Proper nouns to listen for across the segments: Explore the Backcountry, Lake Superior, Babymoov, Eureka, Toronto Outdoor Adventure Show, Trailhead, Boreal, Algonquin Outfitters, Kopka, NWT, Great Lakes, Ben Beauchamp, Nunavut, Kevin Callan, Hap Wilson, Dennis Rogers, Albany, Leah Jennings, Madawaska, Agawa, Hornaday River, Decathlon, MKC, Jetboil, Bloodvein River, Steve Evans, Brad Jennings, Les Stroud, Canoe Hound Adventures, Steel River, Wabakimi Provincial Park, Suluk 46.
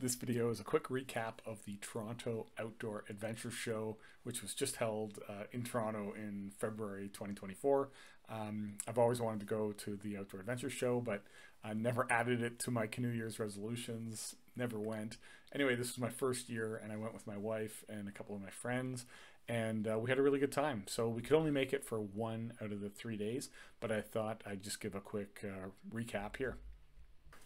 This video is a quick recap of the Toronto Outdoor Adventure Show, which was just held in Toronto in February 2024. I've always wanted to go to the Outdoor Adventure Show, but I never added it to my New Year's resolutions, never went. Anyway, this was my first year, and I went with my wife and a couple of my friends, and we had a really good time. So we could only make it for one out of the 3 days, but I thought I'd just give a quick recap here.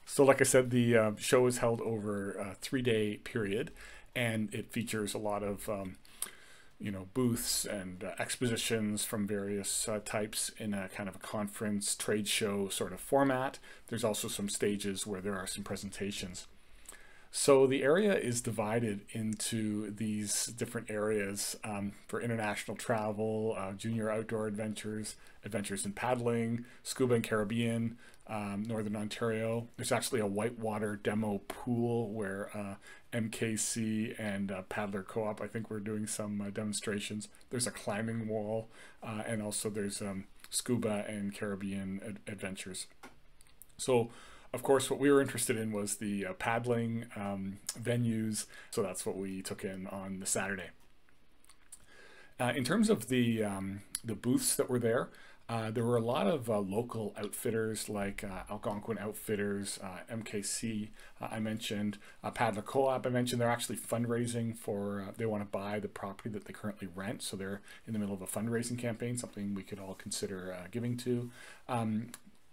So like I said, the show is held over a 3-day period, and it features a lot of you know, booths and expositions from various types in a kind of a conference trade show sort of format. There's also some stages where there are some presentations. So the area is divided into these different areas for international travel, junior outdoor adventures, adventures in paddling, scuba and Caribbean, Northern Ontario. There's actually a whitewater demo pool where MKC and Paddler Co-op, I think, we're doing some demonstrations. There's a climbing wall, and also there's scuba and Caribbean adventures. So, of course, what we were interested in was the paddling venues, so that's what we took in on the Saturday. In terms of the booths that were there were a lot of local outfitters like Algonquin Outfitters, MKC, I mentioned, Paddler Co-op, I mentioned. They're actually fundraising for, they want to buy the property that they currently rent, so they're in the middle of a fundraising campaign, something we could all consider giving to.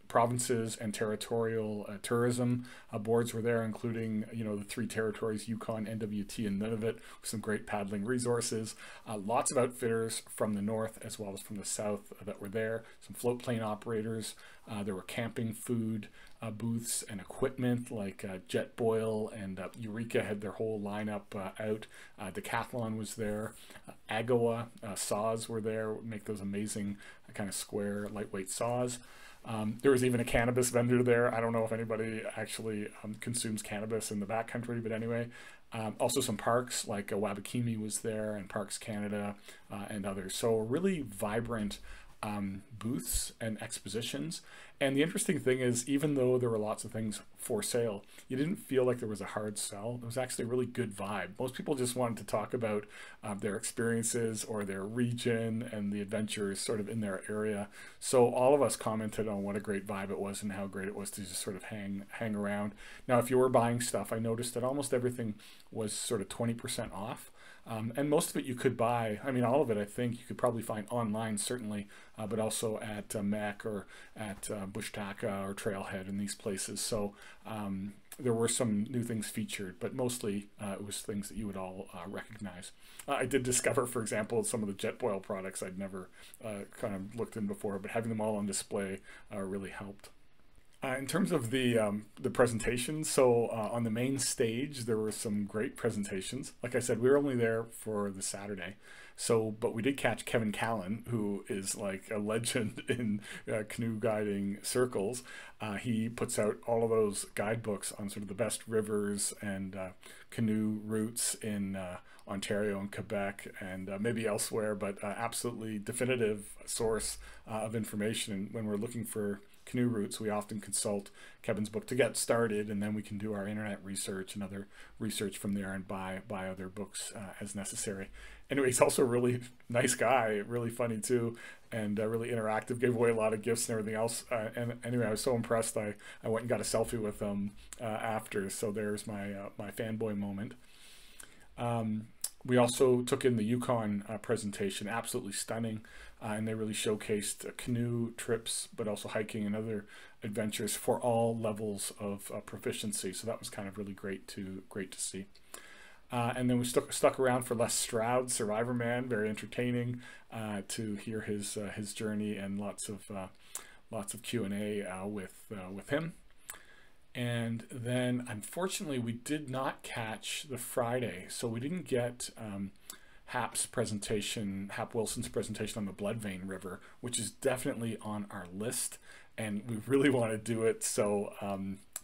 Provinces and territorial tourism boards were there, including, you know, the 3 territories, Yukon, NWT, and Nunavut, with some great paddling resources. Lots of outfitters from the north as well as from the south that were there. Some float plane operators. There were camping food booths and equipment like Jetboil and Eureka had their whole lineup out. Decathlon was there. Agawa saws were there, make those amazing kind of square lightweight saws. There was even a cannabis vendor there. I don't know if anybody actually consumes cannabis in the backcountry, but anyway. Also some parks like Wabakimi was there, and Parks Canada and others. So really vibrant booths and expositions. And the interesting thing is, even though there were lots of things for sale, you didn't feel like there was a hard sell. It was actually a really good vibe. Most people just wanted to talk about their experiences or their region and the adventures sort of in their area. So all of us commented on what a great vibe it was and how great it was to just sort of hang around. Now, if you were buying stuff, I noticed that almost everything was sort of 20% off. And most of it you could buy, I mean, all of it, I think, you could probably find online, certainly, but also at MAC or at Bushtaca or Trailhead and these places. So there were some new things featured, but mostly it was things that you would all recognize. I did discover, for example, some of the Jetboil products I'd never kind of looked in before, but having them all on display really helped. In terms of the presentations, so on the main stage there were some great presentations. Like I said, we were only there for the Saturday, so but we did catch Kevin Callan, who is like a legend in canoe guiding circles. He puts out all of those guidebooks on sort of the best rivers and canoe routes in Ontario and Quebec and maybe elsewhere, but absolutely definitive source of information. And when we're looking for canoe routes, we often consult Kevin's book to get started, and then we can do our internet research and other research from there and buy other books as necessary. Anyway, he's also a really nice guy, really funny too, and really interactive, gave away a lot of gifts and everything else. And anyway, I was so impressed, I went and got a selfie with him after, so there's my, my fanboy moment. We also took in the Yukon presentation, absolutely stunning, and they really showcased canoe trips, but also hiking and other adventures for all levels of proficiency. So that was kind of really great to see. And then we stuck around for Les Stroud, Survivorman, very entertaining to hear his journey, and lots of Q&A with him. And then, unfortunately, we did not catch the Friday, so we didn't get Hap Wilson's presentation on the Bloodvein River, which is definitely on our list, and we really want to do it. So,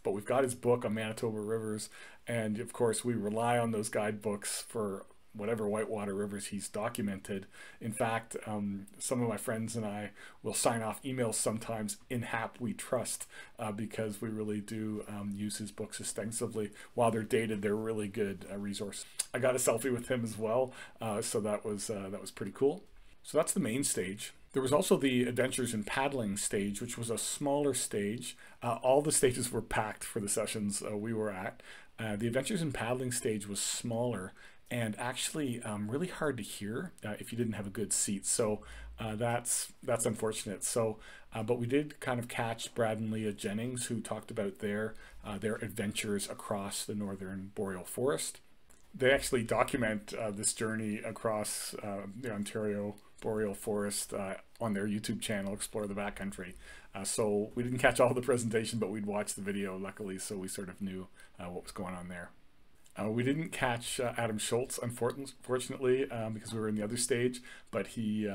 but we've got his book on Manitoba rivers, and of course, we rely on those guidebooks for whatever whitewater rivers he's documented. In fact, some of my friends and I will sign off emails sometimes in Hap We Trust, because we really do use his books extensively. While they're dated, they're really good resource. I got a selfie with him as well, so that was pretty cool. So that's the main stage. There was also the Adventures in Paddling stage, which was a smaller stage. All the stages were packed for the sessions we were at. The Adventures in Paddling stage was smaller and actually really hard to hear if you didn't have a good seat. So that's unfortunate. So, but we did kind of catch Brad and Leah Jennings, who talked about their adventures across the northern boreal forest. They actually document this journey across the Ontario boreal forest on their YouTube channel, Explore the Backcountry. So we didn't catch all the presentation, but we'd watched the video, luckily, so we sort of knew what was going on there. We didn't catch Adam Schultz, unfortunately, because we were in the other stage, but he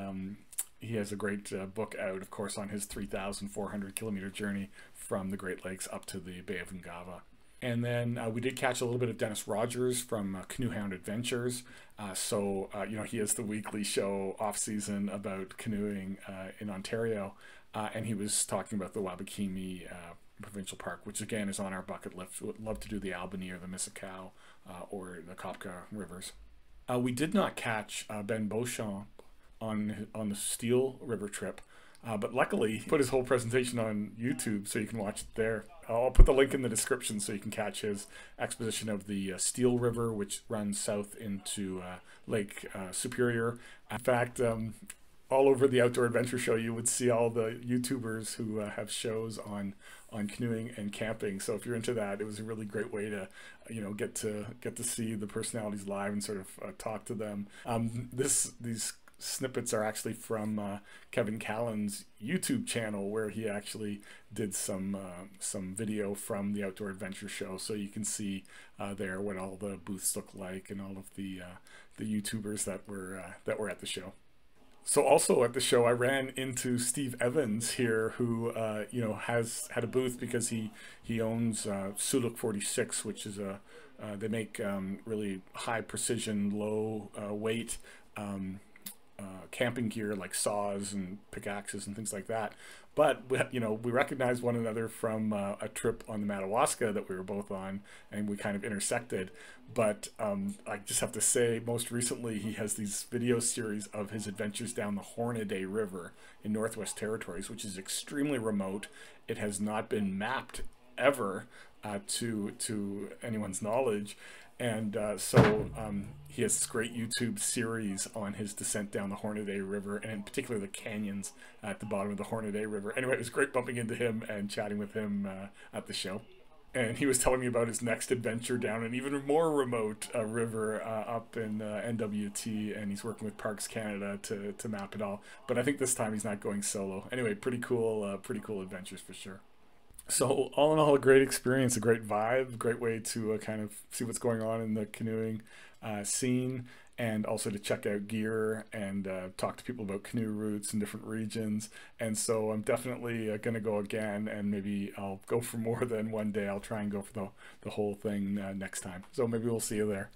has a great book out, of course, on his 3,400 kilometer journey from the Great Lakes up to the Bay of Ungava. And then we did catch a little bit of Dennis Rogers from Canoe Hound Adventures. You know, he has the weekly show off-season about canoeing in Ontario. And he was talking about the Wabakimi Provincial Park, which again is on our bucket list. Would love to do the Albany or the Mississauga or the Kopka rivers. We did not catch Ben Beauchamp on the Steel River trip. But luckily, he put his whole presentation on YouTube, so you can watch it there. I'll put the link in the description so you can catch his exposition of the Steel River, which runs south into Lake Superior. In fact, all over the Outdoor Adventure Show, you would see all the YouTubers who have shows on canoeing and camping. So if you're into that, it was a really great way to, you know, get to see the personalities live and sort of talk to them. These snippets are actually from Kevin Callan's YouTube channel, where he actually did some video from the Outdoor Adventure Show, so you can see there what all the booths look like and all of the YouTubers that were at the show. So also at the show, I ran into Steve Evans here, who you know, has had a booth because he owns Suluk 46, which is a they make really high precision, low weight camping gear like saws and pickaxes and things like that. But you know, we recognized one another from a trip on the Madawaska that we were both on, and we kind of intersected. But I just have to say, most recently he has these video series of his adventures down the Hornaday River in Northwest Territories, which is extremely remote. It has not been mapped ever to anyone's knowledge. And he has this great YouTube series on his descent down the Hornaday River, and in particular the canyons at the bottom of the Hornaday River. Anyway, it was great bumping into him and chatting with him at the show. And he was telling me about his next adventure down an even more remote river up in NWT, and he's working with Parks Canada to map it all. But I think this time he's not going solo. Anyway, pretty cool adventures for sure. So all in all, a great experience, a great vibe, great way to kind of see what's going on in the canoeing scene, and also to check out gear and talk to people about canoe routes in different regions. And so I'm definitely going to go again, and maybe I'll go for more than one day. I'll try and go for the whole thing next time. So maybe we'll see you there.